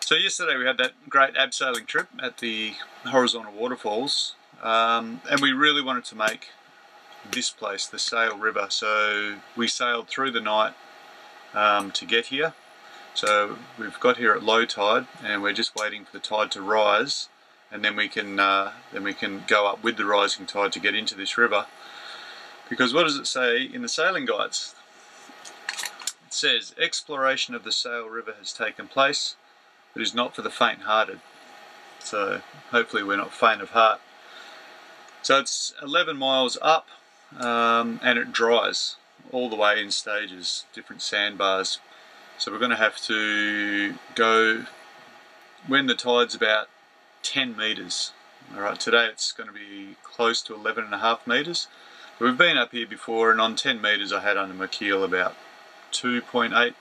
So yesterday we had that great abseiling trip at the Horizontal Waterfalls, and we really wanted to make this place, the Sale River. So we sailed through the night to get here. So we've got here at low tide, and we're just waiting for the tide to rise, and then we can go up with the rising tide to get into this river. Because what does it say in the sailing guides? It says exploration of the Sale River has taken place. It is not for the faint-hearted, so hopefully we're not faint of heart. So it's 11 miles up, and it dries all the way in stages, different sandbars. So we're going to have to go when the tide's about 10 meters. All right, today it's going to be close to 11.5 meters. But we've been up here before, and on 10 meters I had under my keel about 2.8.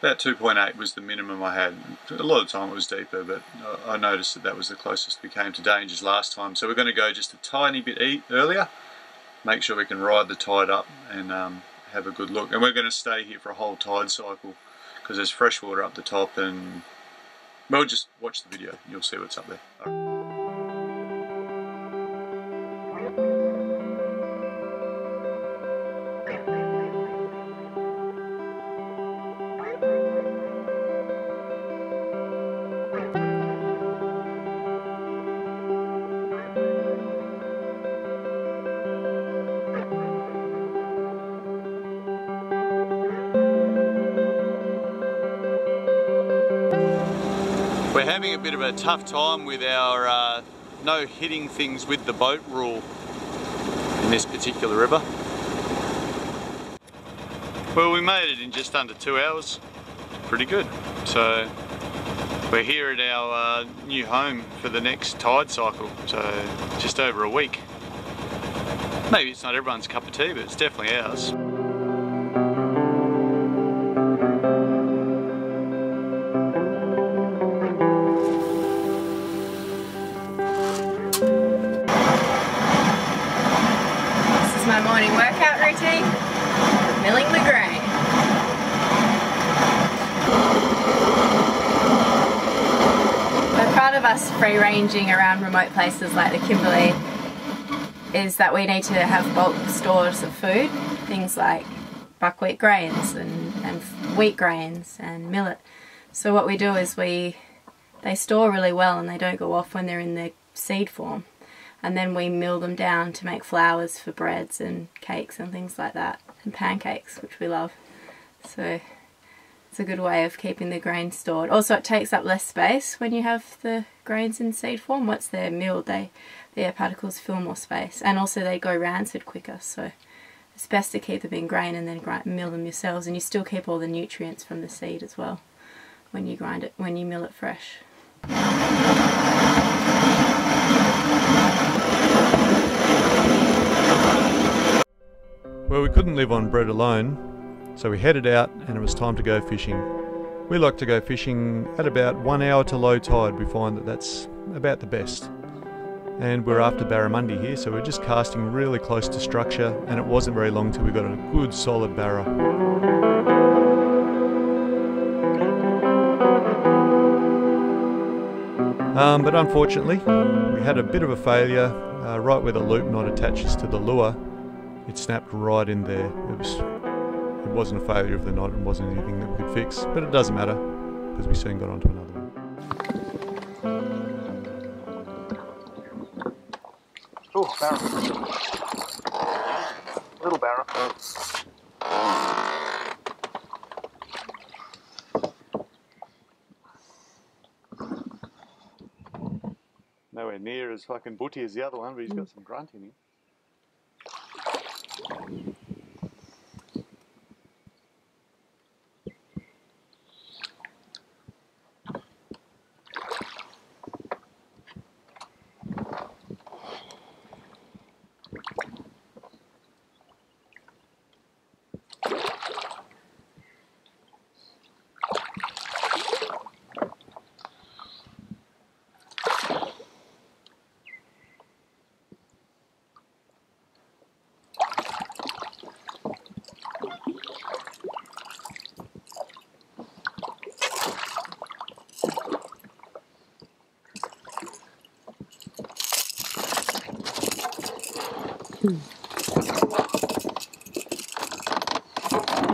About 2.8 was the minimum I had. A lot of time it was deeper, but I noticed that was the closest we came to dangers last time. So we're going to go just a tiny bit earlier, make sure we can ride the tide up and have a good look. And we're going to stay here for a whole tide cycle because there's fresh water up the top, and well, just watch the video. You'll see what's up there. All right. We're having a bit of a tough time with our no hitting things with the boat rule in this particular river. Well, we made it in just under 2 hours. Pretty good. So we're here at our new home for the next tide cycle. So just over a week. Maybe it's not everyone's cup of tea, but it's definitely ours. My morning workout routine, milling the grain. The part of us free-ranging around remote places like the Kimberley is that we need to have bulk stores of food, things like buckwheat grains and wheat grains and millet. So what we do is they store really well and they don't go off when they're in the seed form. And then we mill them down to make flours for breads and cakes and things like that, and pancakes, which we love. So it's a good way of keeping the grain stored. Also, it takes up less space when you have the grains in seed form. Once they're milled, their particles fill more space, and also they go rancid quicker. So it's best to keep them in grain and then mill them yourselves, and you still keep all the nutrients from the seed as well when you grind it, when you mill it fresh. Well, we couldn't live on bread alone, so we headed out and it was time to go fishing. We like to go fishing at about 1 hour to low tide. We find that that's about the best. And we're after barramundi here, so we're just casting really close to structure, and it wasn't very long till we got a good solid barra. But unfortunately, we had a bit of a failure right where the loop knot attaches to the lure. It snapped right in there. It wasn't a failure of the knot, it wasn't anything that we could fix, but it doesn't matter because we soon got onto another one. Oh, barra. Little barra. Nowhere near as fucking booty as the other one, but he's got some grunt in him.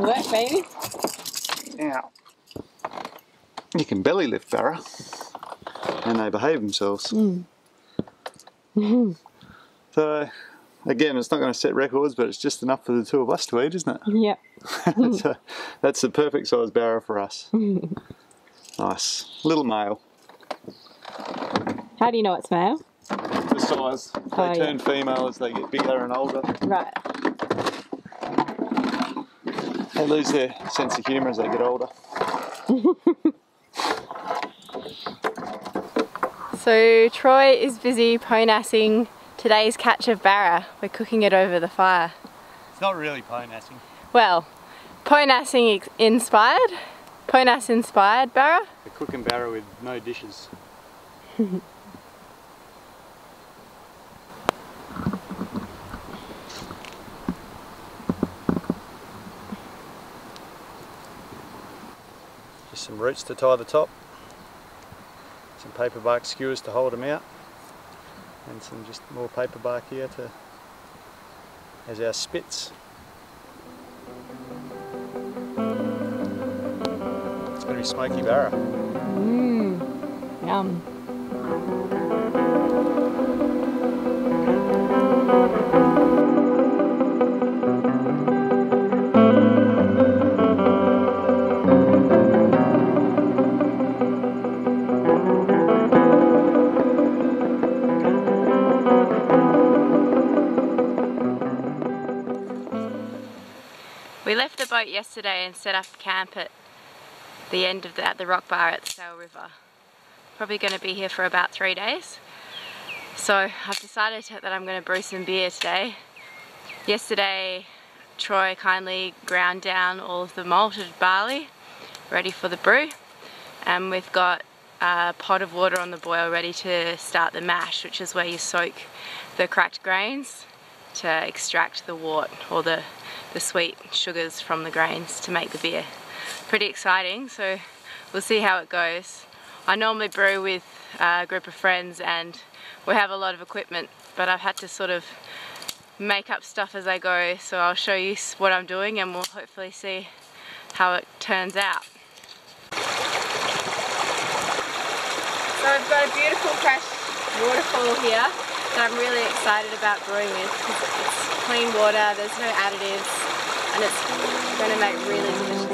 work, baby. Now, you can belly lift barra, and they behave themselves. Mm. Mm-hmm. So, again, it's not going to set records, but it's just enough for the two of us to eat, isn't it? Yep. That's the perfect size barra for us. Nice. Little male. How do you know it's male? The size. They turn female as they get bigger and older. Right. They lose their sense of humour as they get older. So Troy is busy ponassing today's catch of barra. We're cooking it over the fire. It's not really ponassing. Well, ponassing inspired. Ponass inspired barra. We're cooking barra with no dishes. Just some roots to tie the top, some paper bark skewers to hold them out, and some just more paper bark here to as our spits. It's going to be smoky barra. Mmm, yum. We left the boat yesterday and set up camp at the end of the rock bar at the Sale River. Probably going to be here for about 3 days. So I've decided that I'm going to brew some beer today. Yesterday Troy kindly ground down all of the malted barley ready for the brew, and we've got a pot of water on the boil ready to start the mash, which is where you soak the cracked grains to extract the wort or the sweet sugars from the grains to make the beer. Pretty exciting, so we'll see how it goes. I normally brew with a group of friends and we have a lot of equipment, but I've had to sort of make up stuff as I go, so I'll show you what I'm doing and we'll hopefully see how it turns out. So I've got a beautiful fresh waterfall here that I'm really excited about brewing with because it's clean water, there's no additives, and it's going to make really delicious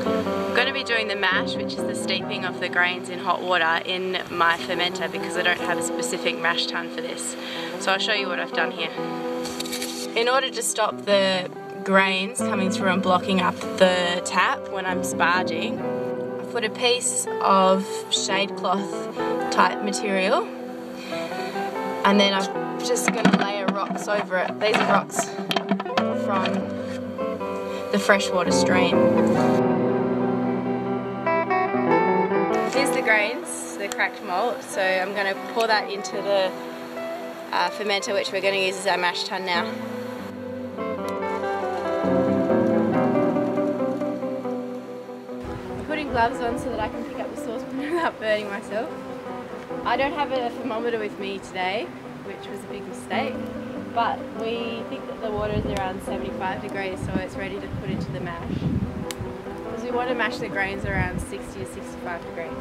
beer. I'm going to be doing the mash, which is the steeping of the grains in hot water, in my fermenter because I don't have a specific mash tun for this. So I'll show you what I've done here. In order to stop the grains coming through and blocking up the tap when I'm sparging, I put a piece of shade cloth type material, and then I'm just going to layer rocks over it. These are rocks from the freshwater stream. Here's the grains, the cracked malt, so I'm going to pour that into the fermenter, which we're going to use as our mash tun now. I'm putting gloves on so that I can pick up the saucepan without burning myself. I don't have a thermometer with me today, which was a big mistake, but we think that the water is around 75 degrees, so it's ready to put into the mash. Because we want to mash the grains around 60 to 65 degrees.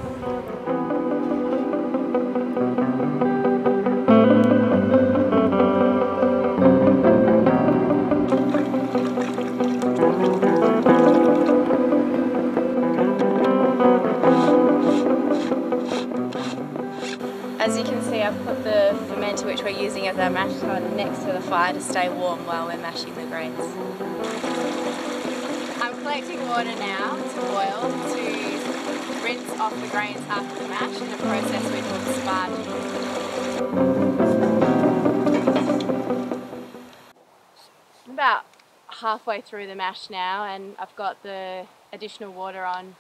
As you can see, I've put the fermenter, which we're using as our mash tun, next to the fire to stay warm while we're mashing the grains. I'm collecting water now to boil to rinse off the grains after the mash in a process we call sparging. I'm about halfway through the mash now, and I've got the additional water on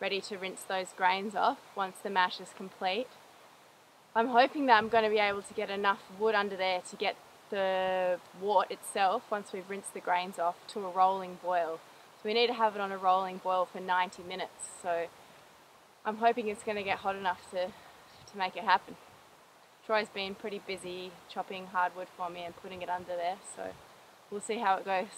ready to rinse those grains off once the mash is complete. I'm hoping that I'm going to be able to get enough wood under there to get the wort itself, once we've rinsed the grains off, to a rolling boil. So we need to have it on a rolling boil for 90 minutes. So I'm hoping it's going to get hot enough to make it happen. Troy's been pretty busy chopping hardwood for me and putting it under there, so we'll see how it goes.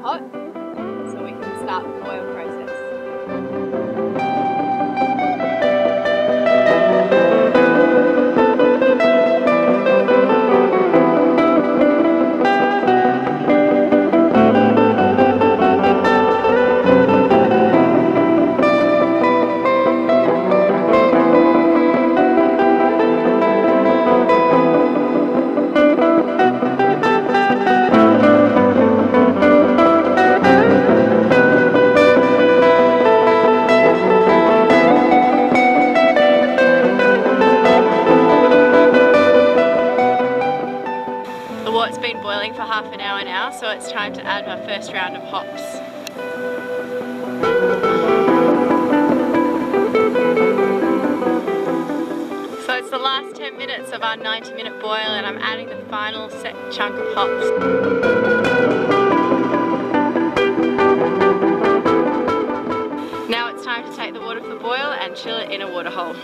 Pot so we can start the boil process. So it's time to add my first round of hops. So it's the last 10 minutes of our 90-minute boil and I'm adding the final set chunk of hops. Now it's time to take the water off the boil and chill it in a water hole.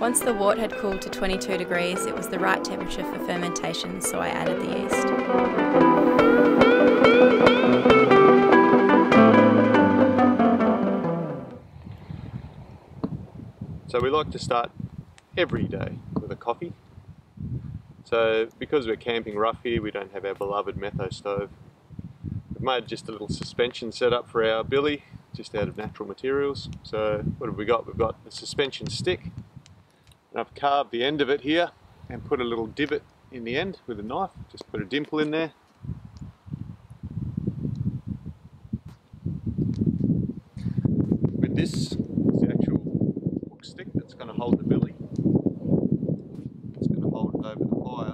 Once the wort had cooled to 22 degrees, it was the right temperature for fermentation, so I added the yeast. So we like to start every day with a coffee. So because we're camping rough here, we don't have our beloved metho stove. We've made just a little suspension set up for our billy, just out of natural materials. So what have we got? We've got the suspension stick. And I've carved the end of it here and put a little divot in the end with a knife. Just put a dimple in there. With this is the actual hook stick that's going to hold the billy. It's going to hold it over the fire.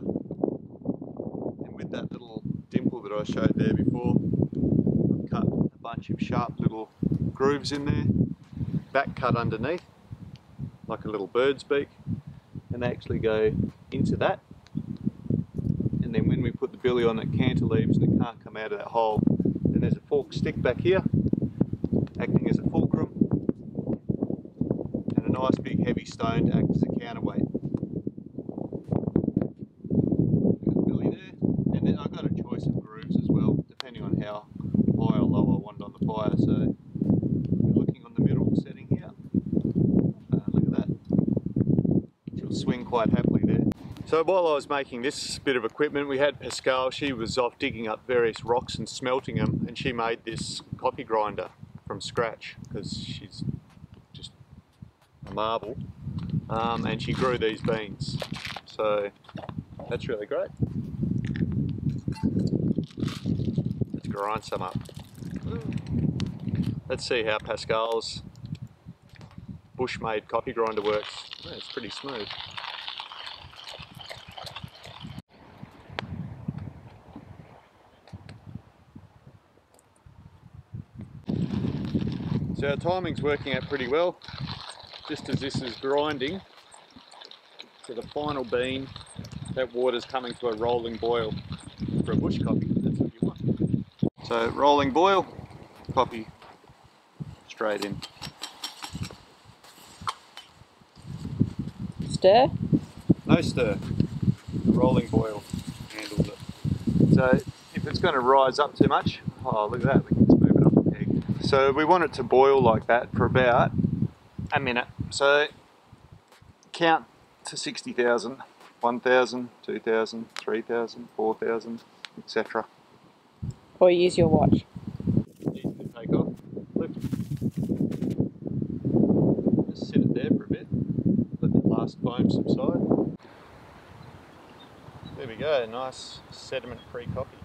And with that little dimple that I showed there before, I've cut a bunch of sharp little grooves in there. That cut underneath, like a little bird's beak, and they actually go into that, and then when we put the billy on it cantileves and it can't come out of that hole. Then there's a fork stick back here acting as a fulcrum, and a nice big heavy stone to act as a counterweight. There's a billy there, and then I've got a choice of grooves as well depending on how high or low I want it on the fire. So swing quite happily there. So while I was making this bit of equipment, we had Pascale. She was off digging up various rocks and smelting them, and she made this coffee grinder from scratch because she's just a marvel, and she grew these beans, so that's really great. Let's grind some up. Let's see how Pascale's bush-made coffee grinder works. Yeah, it's pretty smooth. So our timing's working out pretty well. Just as this is grinding to the final bean, that water's coming to a rolling boil for a bush coffee. That's what you want. So rolling boil, coffee straight in. Stir? No stir. The rolling boil handles it. So if it's going to rise up too much, oh look at that, we can just move it up a peg. So we want it to boil like that for about a minute. So count to 60,000, 1,000, 2,000, 3,000, 4,000, etc. Or use your watch. Easy to take off. Lift. Just sit it there for a bit. Let the last foam subside. There we go, nice sediment-free coffee.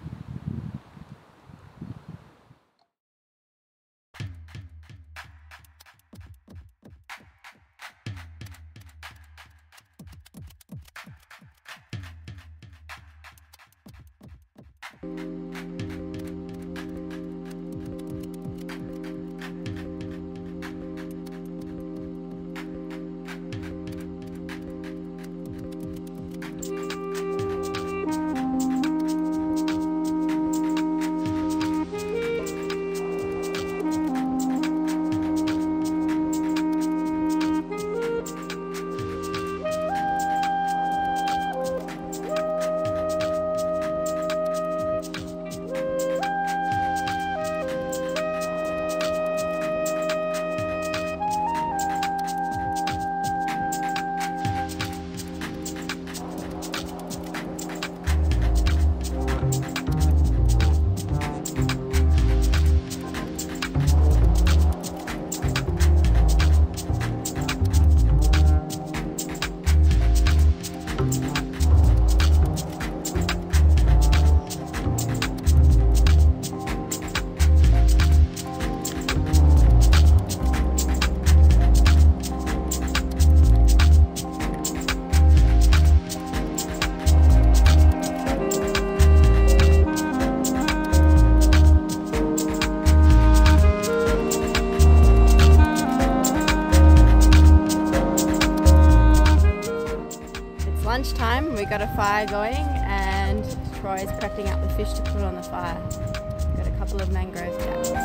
Lunchtime, we got a fire going and Troy's prepping up the fish to put on the fire. We've got a couple of mangrove jacks.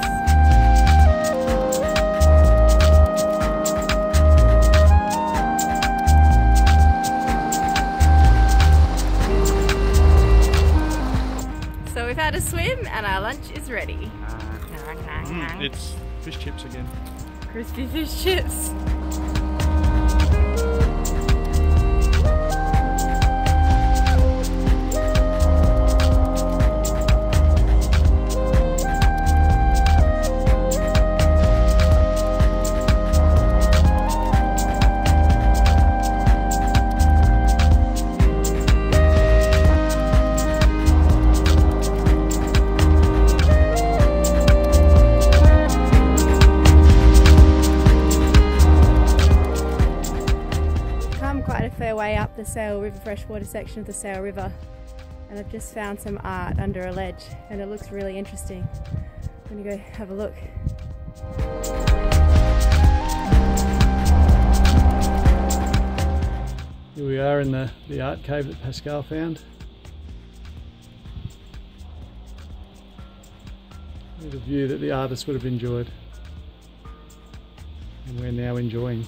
So we've had a swim and our lunch is ready. It's fish chips again. Crispy fish chips. Up the Sale River freshwater section of the Sale River, and I've just found some art under a ledge and it looks really interesting. I'm gonna go have a look. Here we are in the art cave that Pascale found. With a view that the artist would have enjoyed and we're now enjoying.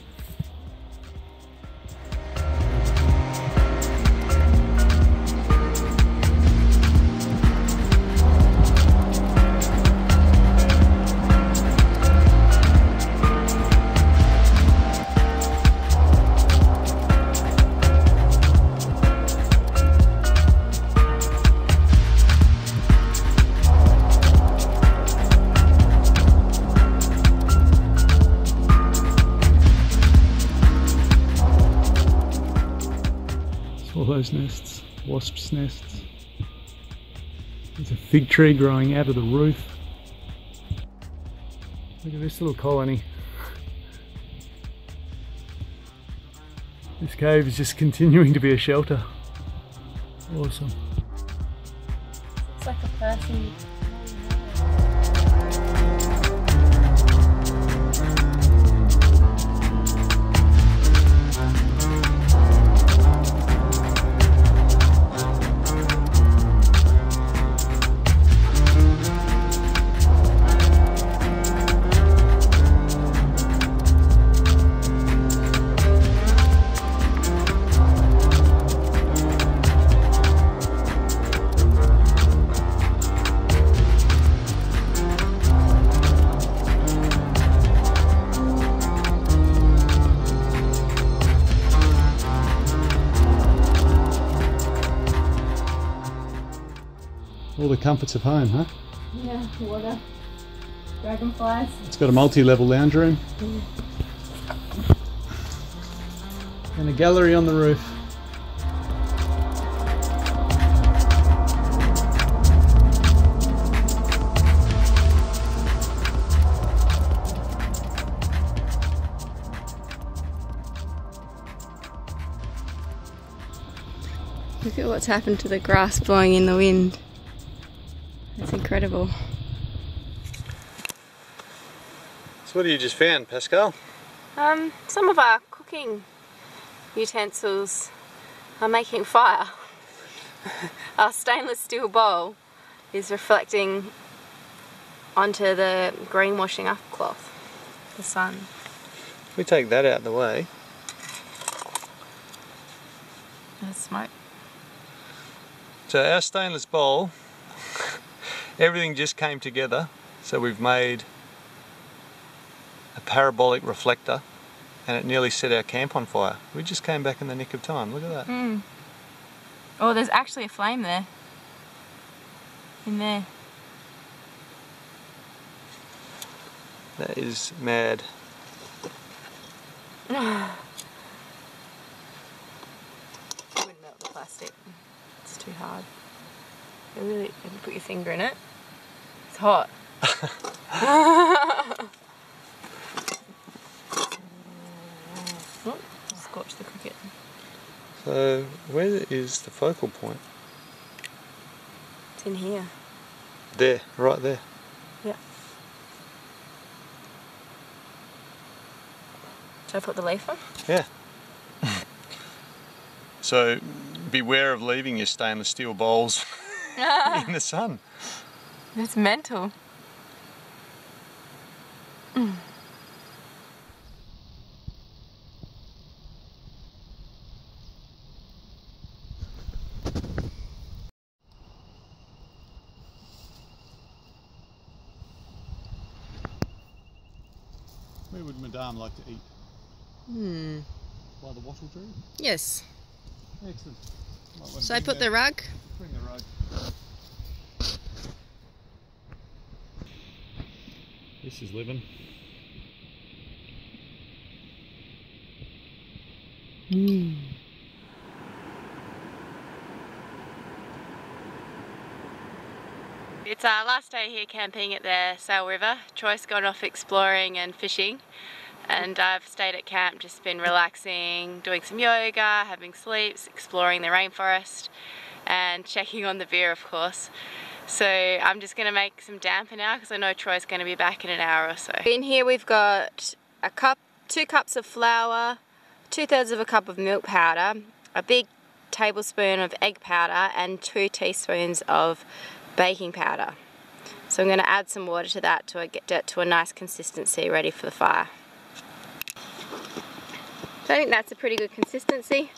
Those nests, wasps' nests. There's a fig tree growing out of the roof. Look at this little colony. This cave is just continuing to be a shelter. Awesome. It's like a person. All the comforts of home, huh? Yeah, water, dragonflies. It's got a multi-level lounge room. Yeah. And a gallery on the roof. Look at what's happened to the grass blowing in the wind. It's incredible. So what have you just found, Pascale? Some of our cooking utensils are making fire. Our stainless steel bowl is reflecting onto the green washing up cloth, the sun. We take that out of the way. There's smoke. So our stainless bowl, everything just came together, so we've made a parabolic reflector and it nearly set our camp on fire. We just came back in the nick of time, look at that. Mm. Oh, there's actually a flame there, in there. That is mad. It wouldn't melt the plastic. It's too hard. It really, if you put your finger in it, it's hot. Oh, scorch the cricket. So, where is the focal point? It's in here. There, right there. Yeah. Should I put the leaf on? Yeah. So, beware of leaving your stainless steel bowls in the sun. That's mental. Mm. Where would Madame like to eat? Hmm. By the wattle tree? Yes. Excellent. Well, so I put the rug? Bring the rug. This is living. Mm. It's our last day here camping at the Sale River. Troy's gone off exploring and fishing. And I've stayed at camp, just been relaxing, doing some yoga, having sleeps, exploring the rainforest and checking on the beer, of course. So I'm just going to make some damper now because I know Troy's going to be back in an hour or so. In here we've got a cup, 2 cups of flour, 2/3 of a cup of milk powder, a big tablespoon of egg powder and 2 teaspoons of baking powder. So I'm going to add some water to that to get it to a nice consistency ready for the fire. So I think that's a pretty good consistency.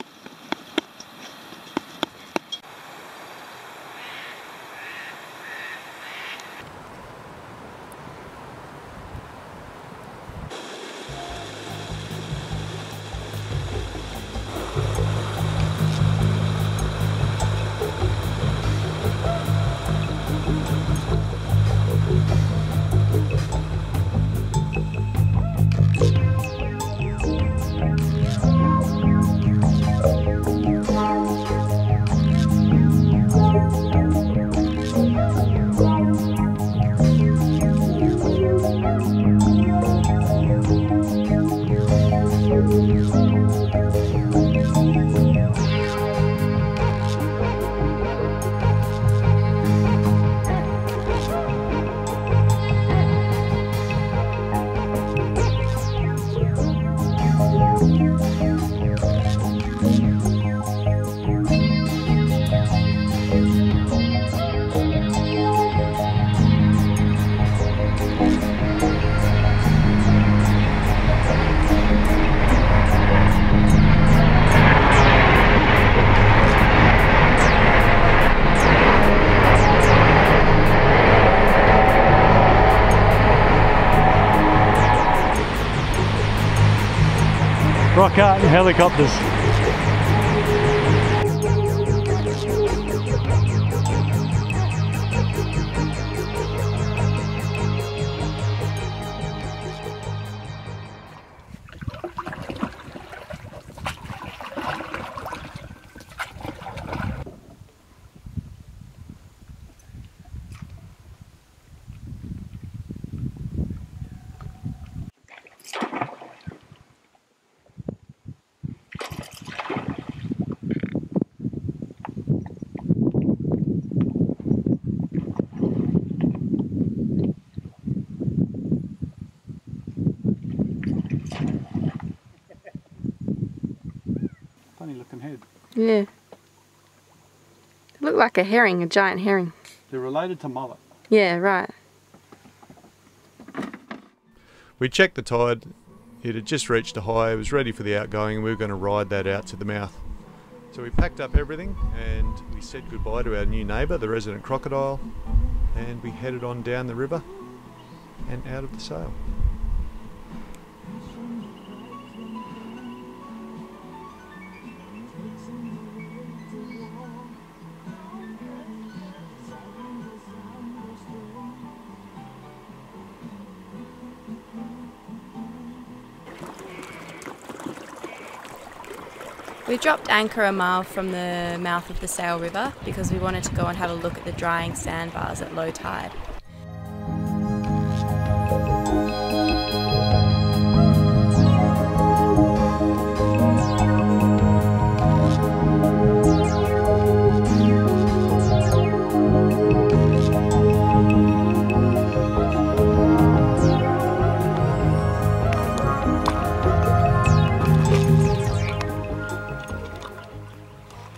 Rock out and helicopters. fucking head. Yeah. They look like a herring, a giant herring. They're related to mullet. Yeah, right. We checked the tide. It had just reached a high, it was ready for the outgoing, and we were going to ride that out to the mouth. So we packed up everything and we said goodbye to our new neighbour, the resident crocodile, and we headed on down the river and out of the Sale. We dropped anchor a mile from the mouth of the Sale River because we wanted to go and have a look at the drying sandbars at low tide.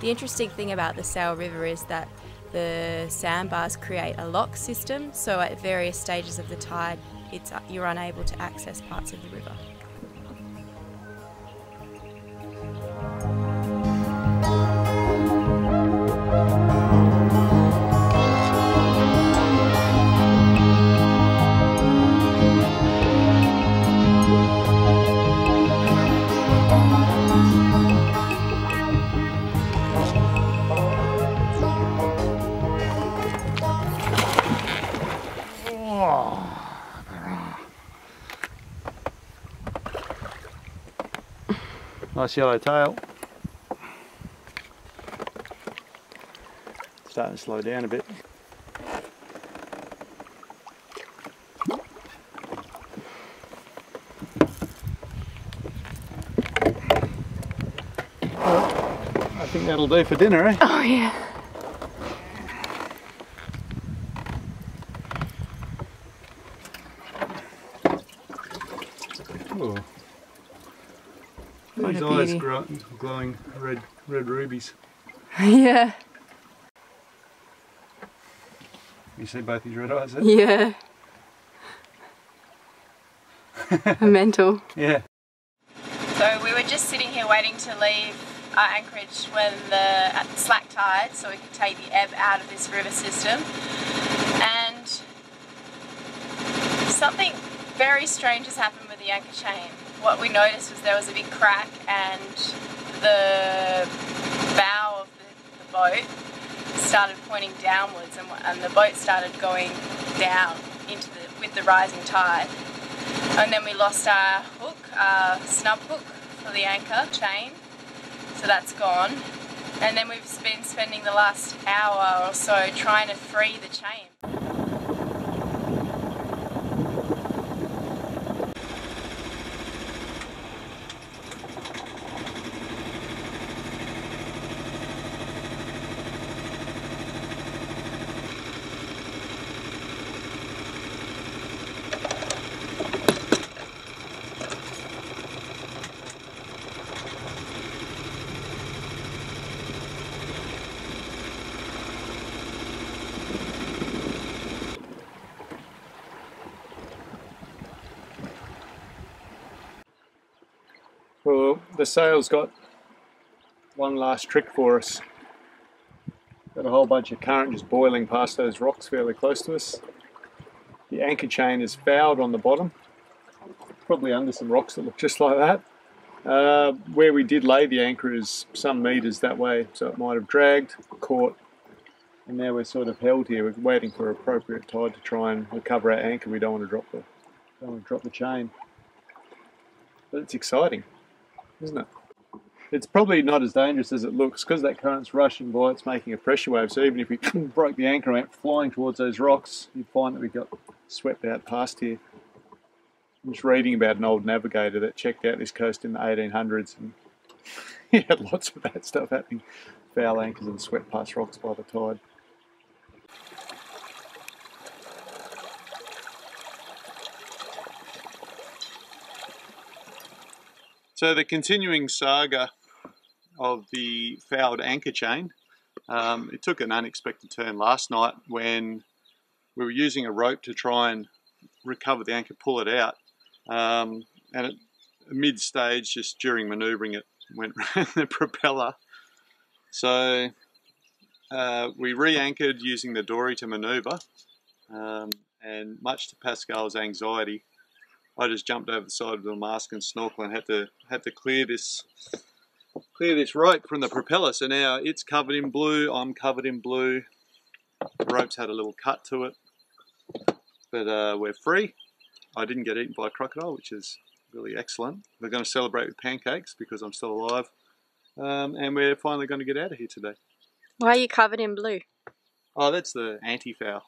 The interesting thing about the Sale River is that the sandbars create a lock system, so at various stages of the tide you're unable to access parts of the river. Nice yellow tail. Starting to slow down a bit. Well, I think that'll do for dinner, eh? Oh yeah. Ooh. These eyes glowing red rubies. Yeah. You see both these red eyes there? Yeah. Mental. Yeah. So we were just sitting here waiting to leave our anchorage when at the slack tide, so we could take the ebb out of this river system. And something very strange has happened with the anchor chain. What we noticed was there was a big crack and the bow of the boat started pointing downwards and the boat started going down into with the rising tide. And then we lost our hook, our snub hook for the anchor chain, so that's gone. And then we've been spending the last hour or so trying to free the chain. Well, the Sale's got one last trick for us. Got a whole bunch of current just boiling past those rocks fairly close to us. The anchor chain is fouled on the bottom, probably under some rocks that look just like that. Where we did lay the anchor is some metres that way, so it might have dragged, caught, and now we're sort of held here. We're waiting for appropriate tide to try and recover our anchor. We don't want to drop the chain. But it's exciting, isn't it? It's probably not as dangerous as it looks because that current's rushing by, it's making a pressure wave. So even if we broke the anchor and went flying towards those rocks, you'd find that we got swept out past here. I'm just reading about an old navigator that checked out this coast in the 1800s and he had lots of that stuff happening. Foul anchors and swept past rocks by the tide. So the continuing saga of the fouled anchor chain. It took an unexpected turn last night when we were using a rope to try and recover the anchor, pull it out, and at mid-stage, just during manoeuvring, it went around the propeller. So we re-anchored using the dory to manoeuvre, and much to Pascale's anxiety, I just jumped over the side of the mask and snorkel and had to clear this rope from the propeller. So now it's covered in blue, I'm covered in blue. The rope's had a little cut to it, but we're free. I didn't get eaten by a crocodile, which is really excellent. We're going to celebrate with pancakes because I'm still alive, and we're finally going to get out of here today. Why are you covered in blue? Oh, that's the anti-foul.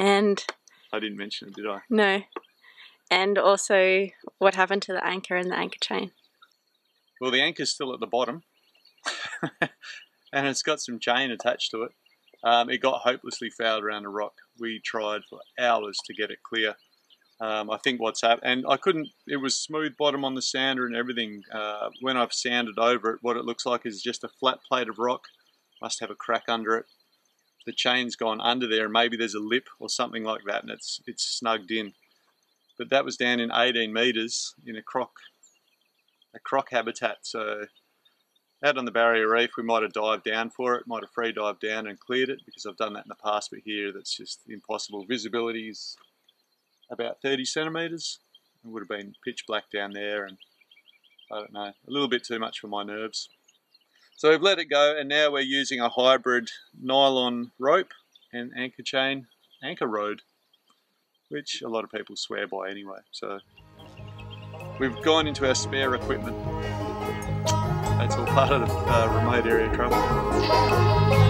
And I didn't mention it, did I? No. And also, what happened to the anchor and the anchor chain? Well, the anchor's still at the bottom, and it's got some chain attached to it. It got hopelessly fouled around a rock. We tried for hours to get it clear. I think what's happened, and I couldn't, it was smooth bottom on the sounder and everything. When I've sounded over it, what it looks like is just a flat plate of rock. Must have a crack under it. The chain's gone under there, and maybe there's a lip or something like that, and it's snugged in. But that was down in 18 metres in a croc habitat. So out on the Barrier Reef, we might have dived down for it, might have free dived down and cleared it, because I've done that in the past, but here that's just impossible. Visibility's about 30 centimetres. It would have been pitch black down there, and I don't know, a little bit too much for my nerves. So we've let it go, and now we're using a hybrid nylon rope and anchor chain, anchor rod, which a lot of people swear by anyway. So we've gone into our spare equipment. That's all part of the remote area travel.